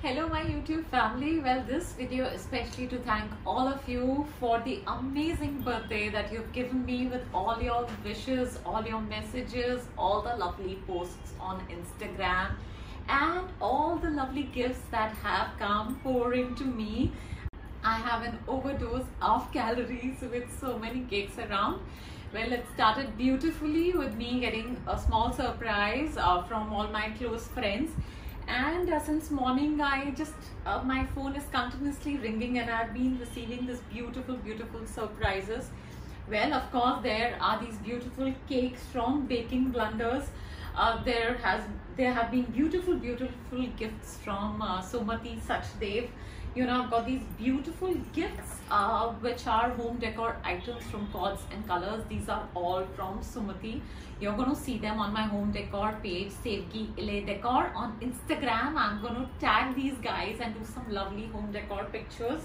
Hello my YouTube family. Well, this video especially to thank all of you for the amazing birthday that you've given me with all your wishes, all your messages, all the lovely posts on Instagram and all the lovely gifts that have come pouring to me. I have an overdose of calories with so many cakes around. Well, it started beautifully with me getting a small surprise from all my close friends. And since morning, I just my phone is continuously ringing and I've been receiving this beautiful surprises. Well, of course, there are these beautiful cakes from baking blunders. There have been beautiful gifts from Sumati Sachdev. You know, I've got these beautiful gifts which are home decor items from cords and colors. These are all from Sumati. You're going to see them on my home decor page, Saveki ile Decor on Instagram. I'm going to tag these guys and do some lovely home decor pictures.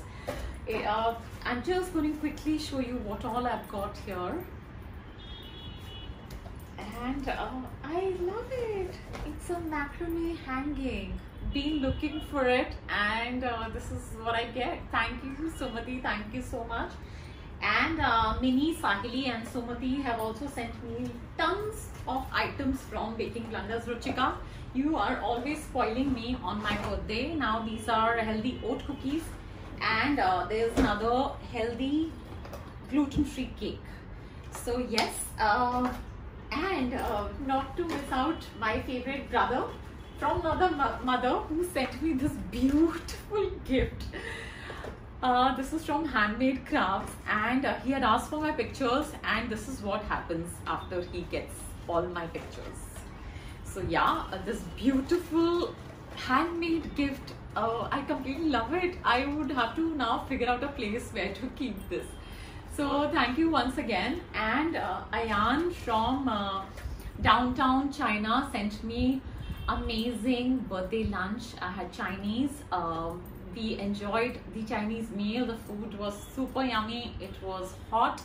I'm just going to quickly show you what all I've got here. And I love it. It's a macrame hanging. Been looking for it, and this is what I get. Thank you, Sumati. Thank you so much. And Mini, Sahili and Sumati have also sent me tons of items from baking blunders. Ruchika, you are always spoiling me on my birthday. Now these are healthy oat cookies, and there's another healthy gluten-free cake. So yes, and not to miss out, my favorite brother from mother who sent me this beautiful gift. This is from Handmade Crafts, and he had asked for my pictures, and this is what happens after he gets all my pictures. So yeah, this beautiful handmade gift, I completely love it. I would have to now figure out a place where to keep this. So thank you once again. And Ayan from Downtown China sent me amazing birthday lunch. I had Chinese. We enjoyed the Chinese meal. The food was super yummy. It was hot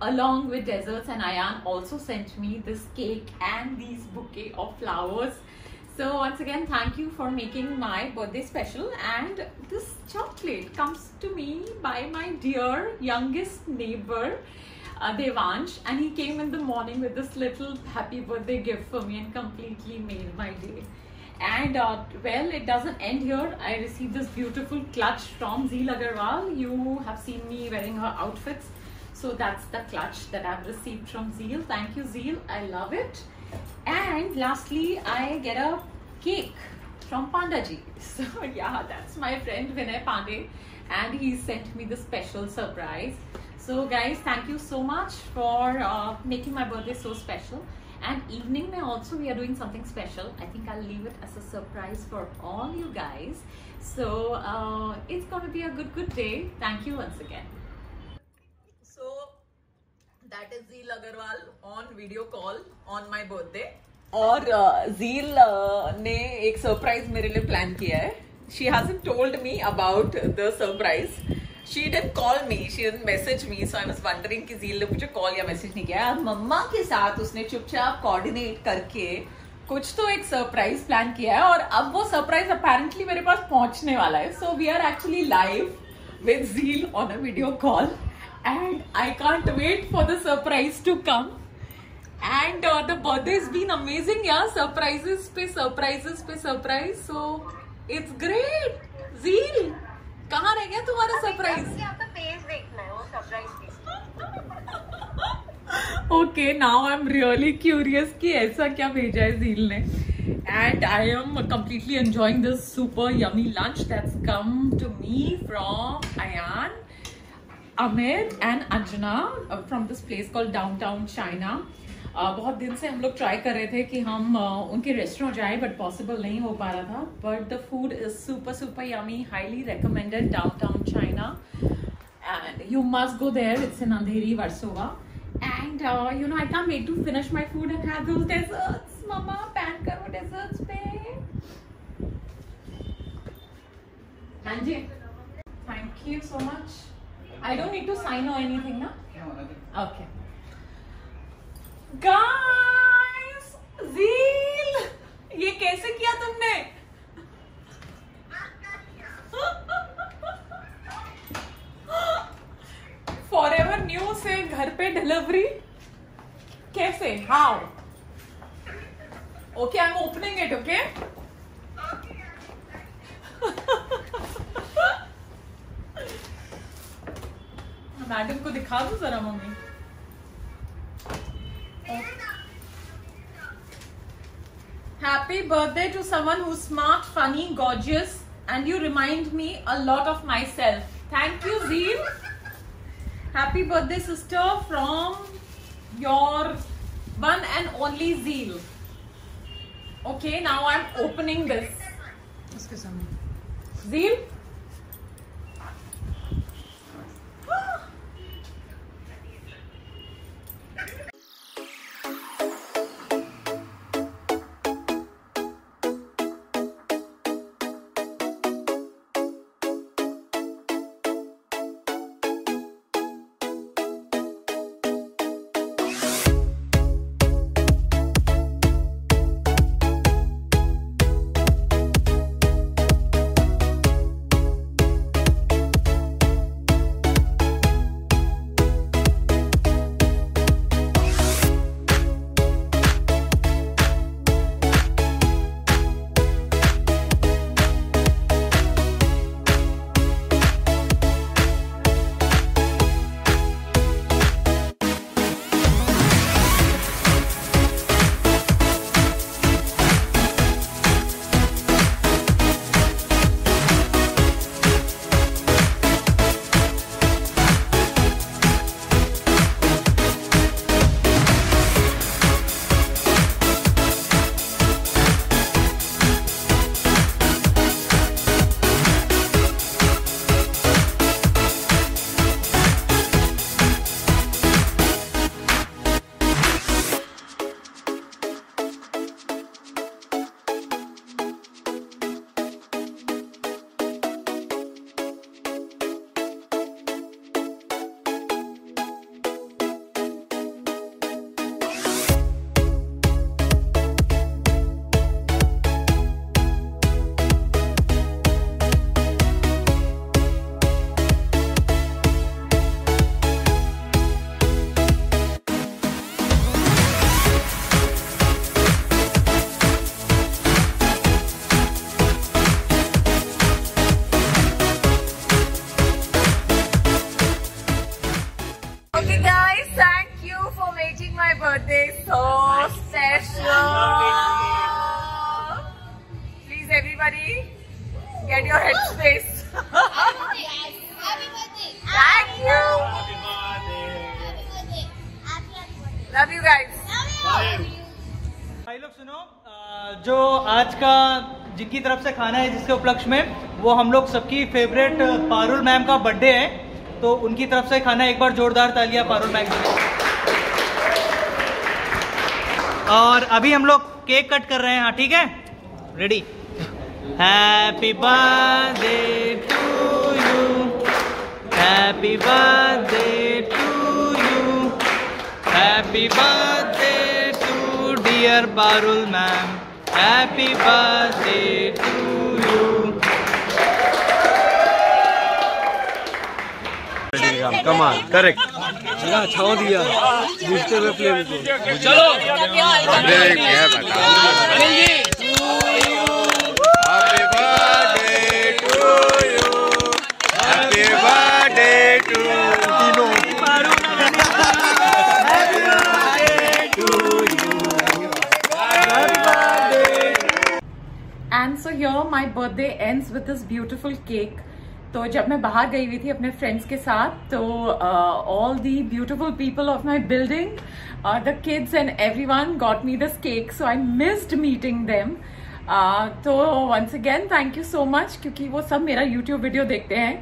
along with desserts, and Ayan also sent me this cake and these bouquet of flowers. So once again, thank you for making my birthday special. And this chocolate comes to me by my dear youngest neighbor, Devansh, and he came in the morning with this little happy birthday gift for me and completely made my day. And well, it doesn't end here. I received this beautiful clutch from Zeel Agarwal. You have seen me wearing her outfits, so that's the clutch that I've received from Zeel. Thank you, Zeel. I love it. And lastly, I get a cake from Pandaji. So yeah, that's my friend Vinay Pande, and he sent me the special surprise. So guys, thank you so much for making my birthday so special. And evening mein also we are doing something special. I think I'll leave it as a surprise for all you guys. So it's going to be a good day. Thank you once again. So that is Zeel Agarwal on video call on my birthday. और Zeel ने एक surprise मेरे लिए plan किया है. She hasn't told me about the surprise. She didn't call me, she didn't message me, so I was wondering कि Zeel ने मुझे call या message नहीं किया. मम्मा के साथ उसने चुपचाप coordinate करके कुछ तो एक surprise plan किया है, और अब वो surprise apparently मेरे पास पहुंचने वाला है. So we are actually live with Zeel on a video call, and I can't wait for the surprise to come. And the birthday has been amazing, yeah. Surprises पे surprises पे surprise, so it's great. Zeel, कहाँ रह गया तुम्हारा surprise? आपका face देखना है, वो surprise face. Okay, now I'm really curious कि ऐसा क्या भेजा है Zeel ने. And I am completely enjoying this super yummy lunch that's come to me from Ayan, Amit and Anjana from this place called Downtown China. बहुत दिन से हम लोग ट्राई कर रहे थे कि हम उनके रेस्टोरेंट जाएं, बट पॉसिबल नहीं हो पा रहा था. But the food is super yummy. Highly recommended downtown China, and you must go there. It's in Andheri Versova. And you know I can't wait to finish my food and have those desserts. मम्मा pan करो desserts पे. हां जी, thank you so much. I don't need to sign or anything ना? Okay Guys, Zeel, ये कैसे किया तुमने? डिलीवरी कैसे, how? Okay, I am opening इट, ओके? मैडम को दिखा दो जरा mummy. Happy birthday to someone who smart, funny, gorgeous and you remind me a lot of myself. Thank you Zeel. Happy birthday sister from your one and only Zeel. Okay, now I am opening this. उसके सामने Zeel, get your head space. Thank you. Love you guys. भाई लोग सुनो, जो आज का जिनकी तरफ से खाना है जिसके उपलक्ष्य में, वो हम लोग सबकी फेवरेट पारुल मैम का बर्थडे है, तो उनकी तरफ से खाना एक बार जोरदार तालियां पारुल मैम के लिए। और अभी हम लोग केक कट कर रहे हैं। हाँ ठीक है, ready. Happy birthday to you, happy birthday to you, happy birthday to dear Parul ma'am, happy birthday to you. Come on, correct. छाव दिया चलो। Here my birthday ends with this beautiful cake. तो जब मैं बाहर गई हुई थी अपने फ्रेंड्स के साथ, तो all the beautiful people of my building, the kids and everyone got me this cake, so I missed meeting them. तो once again thank you so much, क्योंकि वो सब मेरा YouTube वीडियो देखते हैं,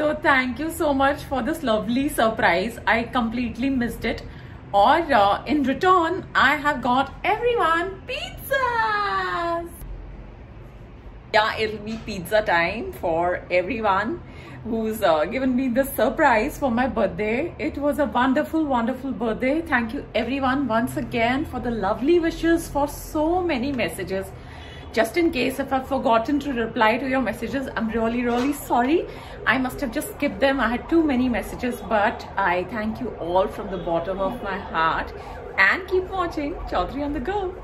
so thank you so much for this lovely surprise. I completely missed it. और in return I have got everyone pizzas. Yeah, it'll be pizza time for everyone who's given me this surprise for my birthday. It was a wonderful, wonderful birthday. Thank you everyone once again for the lovely wishes, for so many messages. Just in case if I've forgotten to reply to your messages, I'm really sorry. I must have just skipped them. I had too many messages, but I thank you all from the bottom of my heart. And keep watching Chaudhary and the Girl.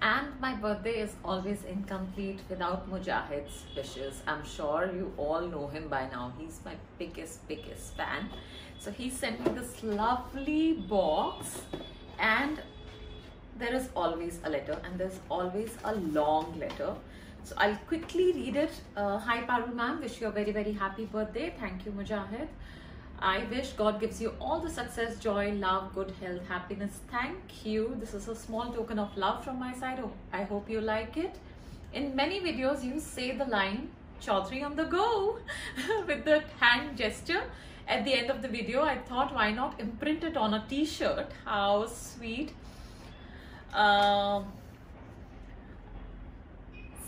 And my birthday is always incomplete without Mujahid's wishes. I'm sure you all know him by now. He's my biggest fan. So he sent me this lovely box, and there is always a letter, and there's always a long letter. So I'll quickly read it. Hi Paru ma'am, wish you a very happy birthday. Thank you Mujahid. I wish God gives you all the success, joy, love, good health, happiness. Thank you. This is a small token of love from my side. I hope you like it. In many videos, you say the line Chaudhary on the go with the hand gesture. At the end of the video, I thought why not imprint it on a t-shirt. How sweet.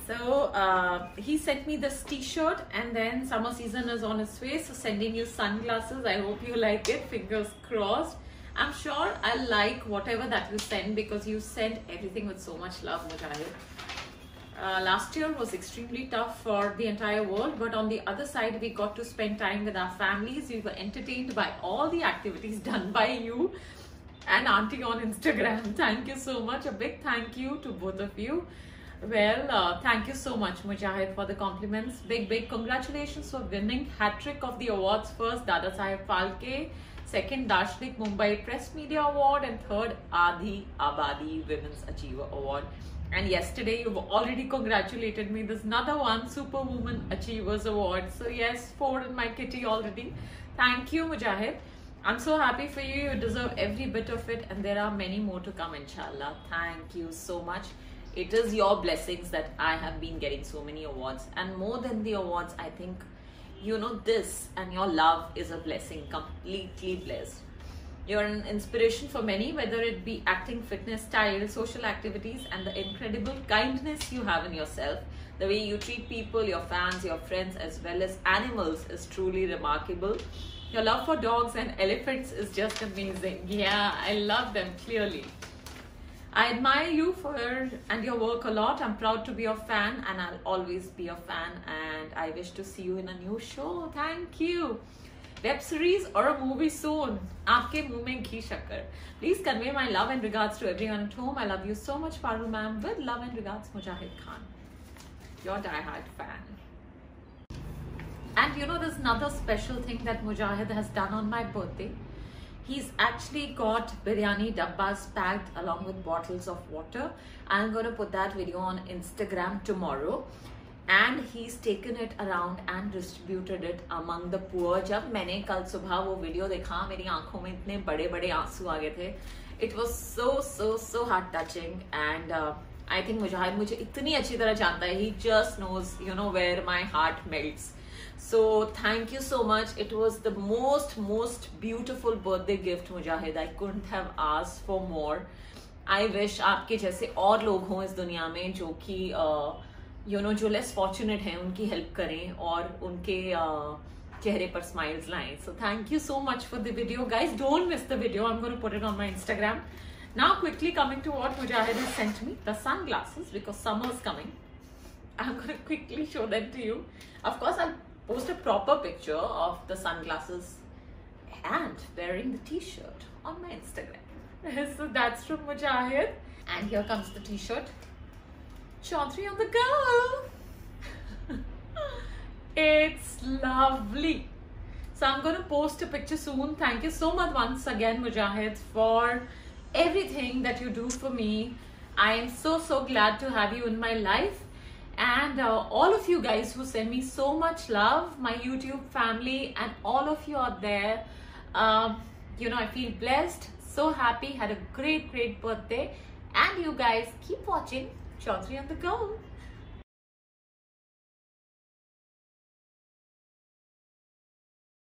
So he sent me this t-shirt, and then summer season is on its way, so sending you sunglasses. I hope you like it. Fingers crossed. I'm sure I'll like whatever that you send, because you send everything with so much love, Mujahid. Last year was extremely tough for the entire world, but on the other side, we got to spend time with our families. We were entertained by all the activities done by you and auntie on Instagram. Thank you so much. A big thank you to both of you. Well, thank you so much Mujahid for the compliments. Big congratulations for winning hat-trick of the awards. First, Dadasaheb Phalke. Second, Darshnik Mumbai Press Media Award. And third, Adhi Abadi Women's Achiever Award. And yesterday, you've already congratulated me. There's another one, Super Woman Achievers Award. So yes, four in my kitty already. Thank you Mujahid. I'm so happy for you. You deserve every bit of it. And there are many more to come, inshallah. Thank you so much. It is your blessings that I have been getting so many awards, and more than the awards, I think, you know, this and your love is a blessing, completely blessed. You're an inspiration for many, whether it be acting, fitness, style, social activities, and the incredible kindness you have in yourself. The way you treat people, your fans, your friends, as well as animals is truly remarkable. Your love for dogs and elephants is just amazing. Yeah, I love them clearly. I admire you and your work a lot. I'm proud to be your fan, and I'll always be your fan, and I wish to see you in a new show. Thank you. Web series or a movie soon. Aapke muh mein ghee shakkar. Please convey my love and regards to everyone at home. I love you so much Paru ma'am. With love and regards, Mujahid Khan. Your diehard fan. And you know, there's another special thing that Mujahid has done on my birthday. He's actually got biryani dabbas packed along with bottles of water. I'm going to put that video on Instagram tomorrow. And he's taken it around and distributed it among the poor. Jab maine kal subah wo video dekha, meri aankhon mein itne bade aansu aa gaye the. It was so heart touching, and I think Mujahid mujhe itni achhi tarah janta hai. He just knows, you know, where my heart melts. So thank you so much. It was the most beautiful birthday gift Mujahid. I couldn't have asked for more. I wish आपके जैसे और लोग हों इस दुनिया में जो कि you know, जो less fortunate हैं उनकी help करें और उनके चेहरे पर smiles लाएं. So thank you so much for the video, guys. Don't miss the video. I'm going to put it on my Instagram. Now quickly coming to what Mujahid has sent me, the sunglasses, because summer's coming. I'm going to quickly show them to you. Of course, I'll post a proper picture of the sunglasses and wearing the t-shirt on my Instagram. So that's from Mujahid. And here comes the t-shirt. Chaudhary on the Girl. It's lovely. So I'm going to post a picture soon. Thank you so much once again Mujahid for everything that you do for me. I am so glad to have you in my life. And all of you guys who send me so much love, my YouTube family, and all of you out there, you know, I feel blessed, so happy, had a great birthday. And you guys keep watching Chaudhary and the Girl.